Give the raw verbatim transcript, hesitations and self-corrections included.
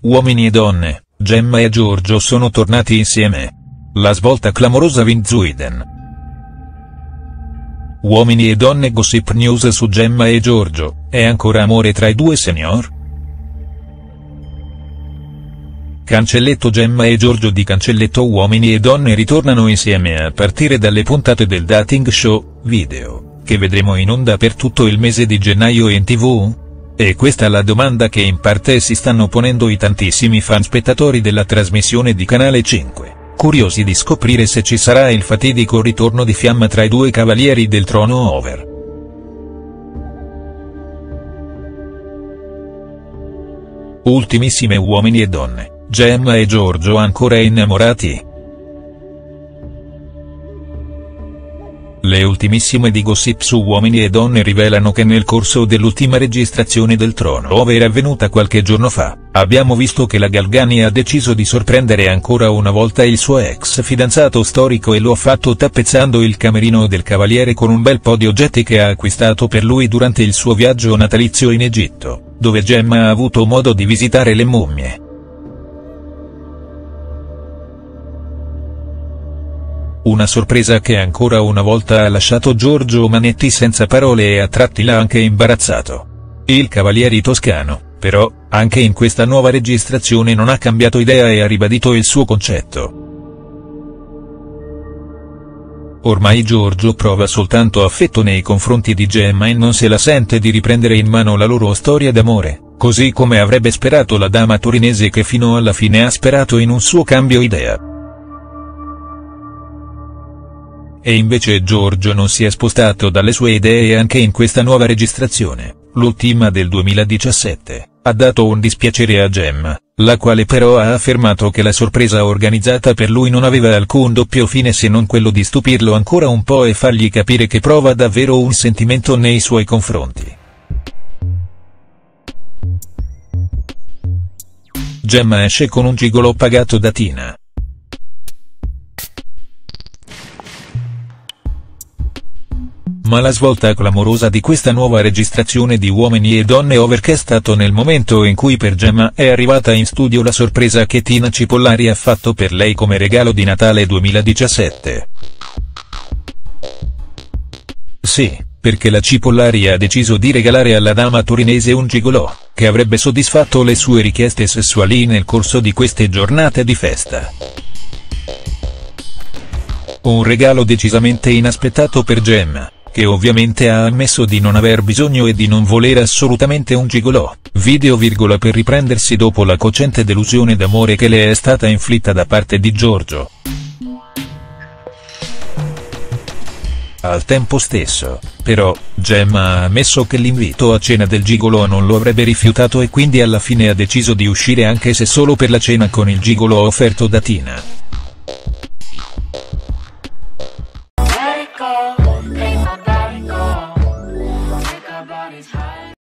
Uomini e donne, Gemma e Giorgio sono tornati insieme. La svolta clamorosa Wind Zuiden. Uomini e donne, gossip news su Gemma e Giorgio, è ancora amore tra i due senior? Cancelletto Gemma e Giorgio di Cancelletto Uomini e donne ritornano insieme a partire dalle puntate del dating show, video, che vedremo in onda per tutto il mese di gennaio in tivù? E questa è la domanda che in parte si stanno ponendo i tantissimi fan spettatori della trasmissione di Canale cinque, curiosi di scoprire se ci sarà il fatidico ritorno di fiamma tra i due cavalieri del trono over. Ultimissime uomini e donne, Gemma e Giorgio ancora innamorati? Le ultimissime di gossip su Uomini e donne rivelano che nel corso dell'ultima registrazione del turnover avvenuta qualche giorno fa, abbiamo visto che la Galgani ha deciso di sorprendere ancora una volta il suo ex fidanzato storico e lo ha fatto tappezzando il camerino del cavaliere con un bel po' di oggetti che ha acquistato per lui durante il suo viaggio natalizio in Egitto, dove Gemma ha avuto modo di visitare le mummie. Una sorpresa che ancora una volta ha lasciato Giorgio Manetti senza parole e a tratti l'ha anche imbarazzato. Il cavaliere toscano, però, anche in questa nuova registrazione non ha cambiato idea e ha ribadito il suo concetto. Ormai Giorgio prova soltanto affetto nei confronti di Gemma e non se la sente di riprendere in mano la loro storia d'amore, così come avrebbe sperato la dama torinese che fino alla fine ha sperato in un suo cambio idea. E invece Giorgio non si è spostato dalle sue idee anche in questa nuova registrazione, l'ultima del duemiladiciassette, ha dato un dispiacere a Gemma, la quale però ha affermato che la sorpresa organizzata per lui non aveva alcun doppio fine se non quello di stupirlo ancora un po' e fargli capire che prova davvero un sentimento nei suoi confronti. Gemma esce con un gigolò pagato da Tina. Ma la svolta clamorosa di questa nuova registrazione di Uomini e donne over è stato nel momento in cui per Gemma è arrivata in studio la sorpresa che Tina Cipollari ha fatto per lei come regalo di Natale duemiladiciassette. Sì, perché la Cipollari ha deciso di regalare alla dama torinese un gigolò, che avrebbe soddisfatto le sue richieste sessuali nel corso di queste giornate di festa. Un regalo decisamente inaspettato per Gemma, che ovviamente ha ammesso di non aver bisogno e di non volere assolutamente un gigolò, video virgola per riprendersi dopo la cocente delusione d'amore che le è stata inflitta da parte di Giorgio. Al tempo stesso, però, Gemma ha ammesso che l'invito a cena del gigolò non lo avrebbe rifiutato e quindi alla fine ha deciso di uscire anche se solo per la cena con il gigolò offerto da Tina.